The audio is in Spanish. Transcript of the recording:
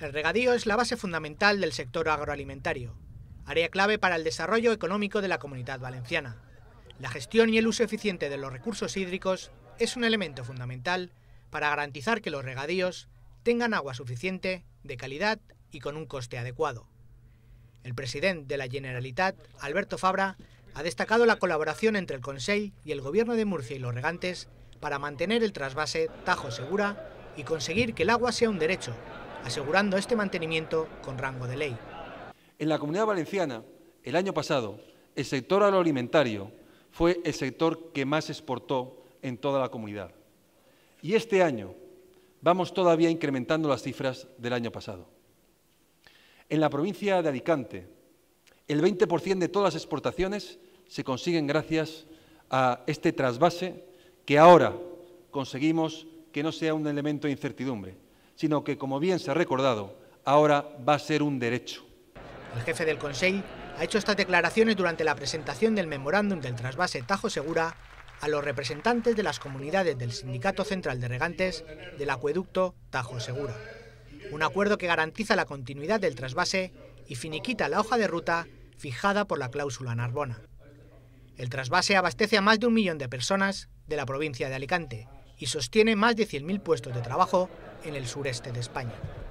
El regadío es la base fundamental del sector agroalimentario, área clave para el desarrollo económico de la Comunidad Valenciana. La gestión y el uso eficiente de los recursos hídricos es un elemento fundamental para garantizar que los regadíos tengan agua suficiente, de calidad y con un coste adecuado. El presidente de la Generalitat, Alberto Fabra, ha destacado la colaboración entre el Consell y el Gobierno de Murcia y los regantes para mantener el trasvase Tajo Segura y conseguir que el agua sea un derecho, asegurando este mantenimiento con rango de ley. En la Comunidad Valenciana, el año pasado, el sector agroalimentario fue el sector que más exportó en toda la comunidad. Y este año vamos todavía incrementando las cifras del año pasado. En la provincia de Alicante, el 20% de todas las exportaciones se consiguen gracias a este trasvase que ahora conseguimos que no sea un elemento de incertidumbre, sino que, como bien se ha recordado, ahora va a ser un derecho. El jefe del Consell ha hecho estas declaraciones durante la presentación del memorándum del trasvase Tajo Segura a los representantes de las comunidades del Sindicato Central de Regantes del Acueducto Tajo Segura. Un acuerdo que garantiza la continuidad del trasvase y finiquita la hoja de ruta fijada por la cláusula Narbona. El trasvase abastece a más de 1 millón de personas de la provincia de Alicante y sostiene más de 100.000 puestos de trabajo en el sureste de España.